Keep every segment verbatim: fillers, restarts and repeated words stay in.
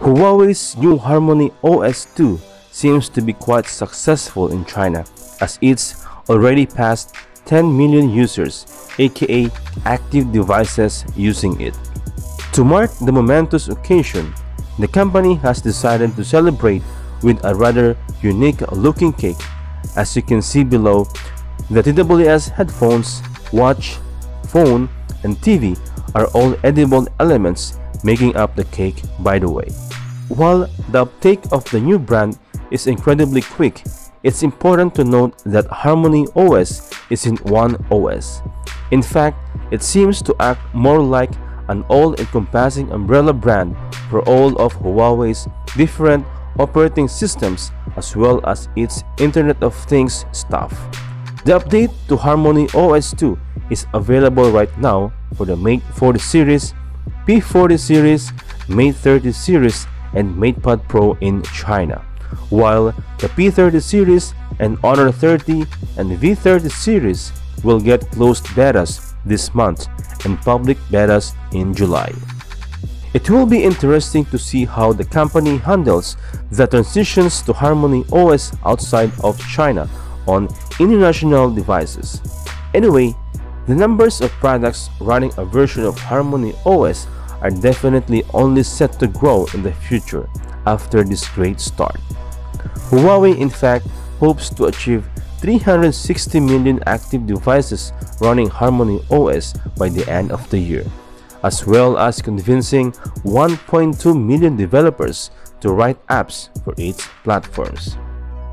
Huawei's new Harmony O S two seems to be quite successful in China, as it's already passed ten million users, aka active devices using it. To mark the momentous occasion, the company has decided to celebrate with a rather unique looking cake, as you can see below. The T W S headphones, watch, phone, and T V are all edible elements making up the cake, by the way. While the uptake of the new brand is incredibly quick, it's important to note that Harmony O S isn't one O S. In fact, it seems to act more like an all-encompassing umbrella brand for all of Huawei's different operating systems as well as its Internet of Things stuff. The update to Harmony O S two is available right now for the Mate forty series, P forty series, Mate thirty series, and MatePad Pro in China, while the P thirty series and Honor thirty and V thirty series will get closed betas this month and public betas in July. It will be interesting to see how the company handles the transitions to Harmony O S outside of China on international devices. Anyway, the numbers of products running a version of Harmony O S are definitely only set to grow in the future after this great start. Huawei, in fact, hopes to achieve three hundred sixty million active devices running Harmony O S by the end of the year, as well as convincing one point two million developers to write apps for its platforms.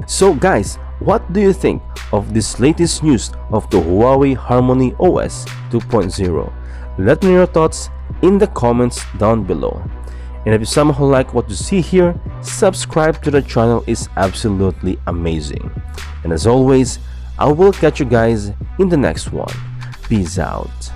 So guys, what do you think of this latest news of the Huawei Harmony O S two point oh? Let me know your thoughts in the comments down below. And if someone like what you see here, subscribe to the channel, is absolutely amazing. And as always, I will catch you guys in the next one. Peace out.